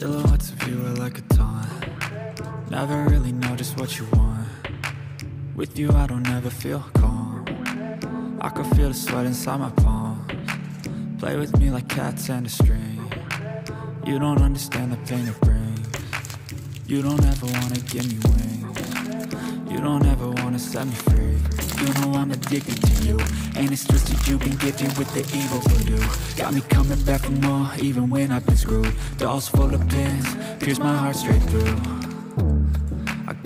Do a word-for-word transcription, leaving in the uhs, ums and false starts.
Silhouettes of you are like a taunt. Never really know just what you want. With you I don't ever feel calm. I can feel the sweat inside my palms. Play with me like cats and a string. You don't understand the pain it brings. You don't ever wanna give me wings. You don't ever wanna set me free. You know I'm addicted to you, and it's twisted, you've been gifted with the evil voodoo. Got me coming back for more, even when I've been screwed. Dolls full of pins, pierce my heart straight through. I